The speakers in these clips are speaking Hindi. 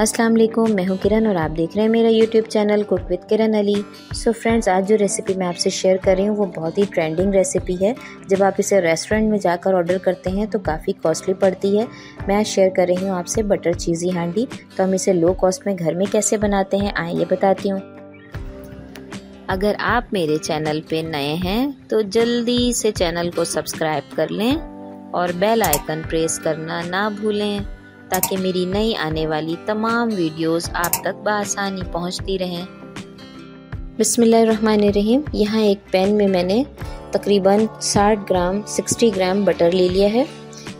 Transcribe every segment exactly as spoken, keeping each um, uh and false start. अस्सलाम वालेकुम, मैं हूँ किरण और आप देख रहे हैं मेरा YouTube channel cook with Kiran Ali. So friends, आज जो रेसिपी मैं आपसे शेयर कर रही हूँ वो बहुत ही ट्रेंडिंग रेसिपी है। जब आप इसे रेस्टोरेंट में जाकर ऑर्डर करते हैं तो काफ़ी कॉस्टली पड़ती है। मैं आज शेयर कर रही हूँ आपसे बटर चीज़ी हांडी। तो हम इसे लो कॉस्ट में घर में कैसे बनाते हैं, आए ये बताती हूँ। अगर आप मेरे चैनल पे नए हैं तो जल्दी से चैनल को सब्सक्राइब कर लें और बेल आइकन प्रेस करना ना भूलें ताकि मेरी नई आने वाली तमाम वीडियोस आप तक बआसानी पहुंचती रहें। बिस्मिल्लाहिर्रहमानिर्रहीम। यहाँ एक पैन में मैंने तकरीबन साठ ग्राम साठ ग्राम बटर ले लिया है।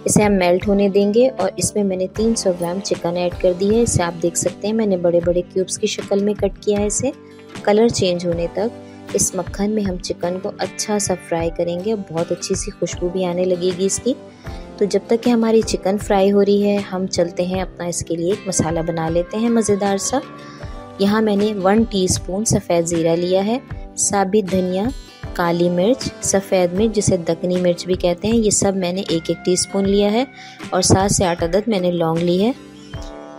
इसे हम मेल्ट होने देंगे और इसमें मैंने तीन सौ ग्राम चिकन ऐड कर दी है। इसे आप देख सकते हैं मैंने बड़े बड़े क्यूब्स की शक्ल में कट किया है। इसे कलर चेंज होने तक इस मक्खन में हम चिकन को अच्छा सा फ्राई करेंगे। बहुत अच्छी सी खुशबू भी आने लगेगी इसकी। तो जब तक कि हमारी चिकन फ्राई हो रही है हम चलते हैं अपना इसके लिए एक मसाला बना लेते हैं मज़ेदार सा। यहाँ मैंने वन टीस्पून सफ़ेद ज़ीरा लिया है, साबित धनिया, काली मिर्च, सफ़ेद मिर्च जिसे दक्कनी मिर्च भी कहते हैं, ये सब मैंने एक एक टीस्पून लिया है और सात से आठ अदद मैंने लौंग ली है।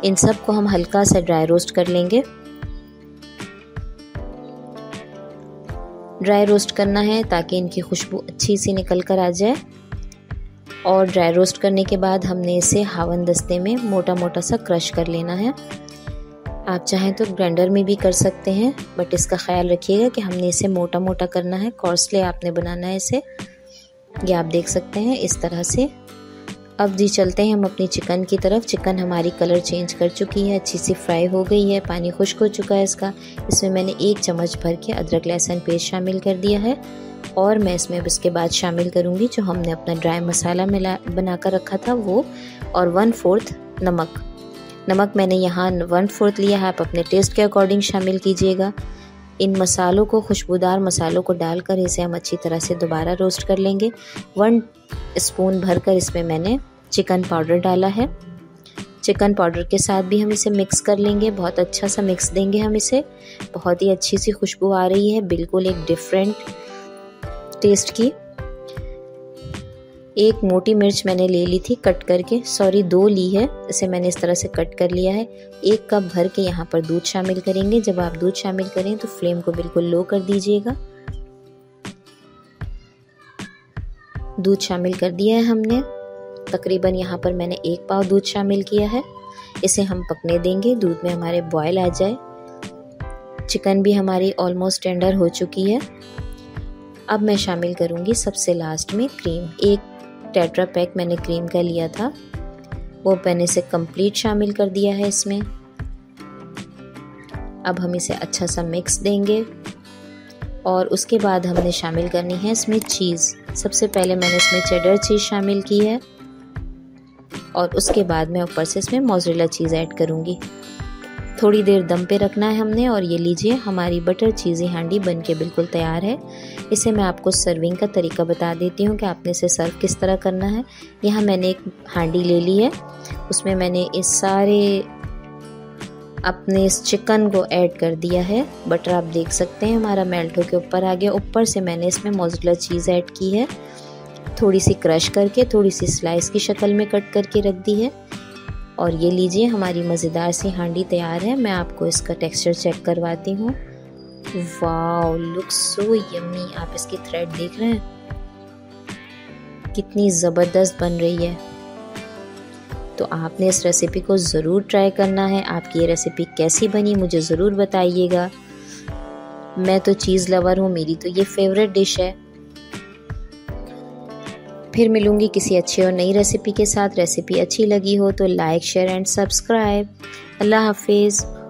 इन सब को हम हल्का सा ड्राई रोस्ट कर लेंगे। ड्राई रोस्ट करना है ताकि इनकी खुशबू अच्छी सी निकल कर आ जाए। और ड्राई रोस्ट करने के बाद हमने इसे हावन दस्ते में मोटा मोटा सा क्रश कर लेना है। आप चाहें तो ग्राइंडर में भी कर सकते हैं, बट इसका ख्याल रखिएगा कि हमने इसे मोटा मोटा करना है, कोर्सले आपने बनाना है इसे। ये आप देख सकते हैं इस तरह से। अब जी चलते हैं हम अपनी चिकन की तरफ। चिकन हमारी कलर चेंज कर चुकी है, अच्छी सी फ्राई हो गई है, पानी खुश्क हो चुका है इसका। इसमें मैंने एक चम्मच भर के अदरक लहसुन पेस्ट शामिल कर दिया है और मैं इसमें अब इसके बाद शामिल करूंगी जो हमने अपना ड्राई मसाला मिला बनाकर रखा था वो, और वन फोर्थ नमक। नमक मैंने यहाँ वन फोर्थ लिया है, आप अपने टेस्ट के अकॉर्डिंग शामिल कीजिएगा। इन मसालों को, खुशबूदार मसालों को डालकर इसे हम अच्छी तरह से दोबारा रोस्ट कर लेंगे। वन स्पून भरकर इसमें मैंने चिकन पाउडर डाला है। चिकन पाउडर के साथ भी हम इसे मिक्स कर लेंगे। बहुत अच्छा सा मिक्स देंगे हम इसे। बहुत ही अच्छी सी खुशबू आ रही है, बिल्कुल एक डिफरेंट टेस्ट की। एक मोटी मिर्च मैंने ले ली थी कट करके, सॉरी दो ली है, इसे मैंने इस तरह से कट कर लिया है। एक कप भर के यहाँ पर दूध शामिल करेंगे। जब आप दूध शामिल करें तो फ्लेम को बिल्कुल लो कर दीजिएगा। दूध शामिल कर दिया है हमने। तकरीबन यहाँ पर मैंने एक पाव दूध शामिल किया है। इसे हम पकने देंगे, दूध में हमारे बॉयल आ जाए। चिकन भी हमारी ऑलमोस्ट टेंडर हो चुकी है। अब मैं शामिल करूंगी सबसे लास्ट में क्रीम। एक टेट्रा पैक मैंने क्रीम का लिया था, वो मैंने इसे कंप्लीट शामिल कर दिया है इसमें। अब हम इसे अच्छा सा मिक्स देंगे और उसके बाद हमने शामिल करनी है इसमें चीज़। सबसे पहले मैंने इसमें चेडर चीज़ शामिल की है और उसके बाद मैं ऊपर से इसमें मोज़रेला चीज़ ऐड करूँगी। थोड़ी देर दम पे रखना है हमने। और ये लीजिए हमारी बटर चीज़ी हांडी बनके बिल्कुल तैयार है। इसे मैं आपको सर्विंग का तरीका बता देती हूँ कि आपने इसे सर्व किस तरह करना है। यहाँ मैंने एक हांडी ले ली है, उसमें मैंने इस सारे अपने इस चिकन को ऐड कर दिया है। बटर आप देख सकते हैं हमारा मेल्ट होके ऊपर आ गया। ऊपर से मैंने इसमें मोज़रेला चीज़ ऐड की है, थोड़ी सी क्रश करके, थोड़ी सी स्लाइस की शक्ल में कट करके रख दी है। और ये लीजिए हमारी मज़ेदार सी हांडी तैयार है। मैं आपको इसका टेक्सचर चेक करवाती हूँ। Wow, looks so yummy. आप इसकी थ्रेड देख रहे हैं कितनी ज़बरदस्त बन रही है। तो आपने इस रेसिपी को ज़रूर ट्राई करना है। आपकी ये रेसिपी कैसी बनी मुझे ज़रूर बताइएगा। मैं तो चीज़ लवर हूँ, मेरी तो ये फेवरेट डिश है। फिर मिलूंगी किसी अच्छी और नई रेसिपी के साथ। रेसिपी अच्छी लगी हो तो लाइक, शेयर एंड सब्सक्राइब। अल्लाह हाफिज़।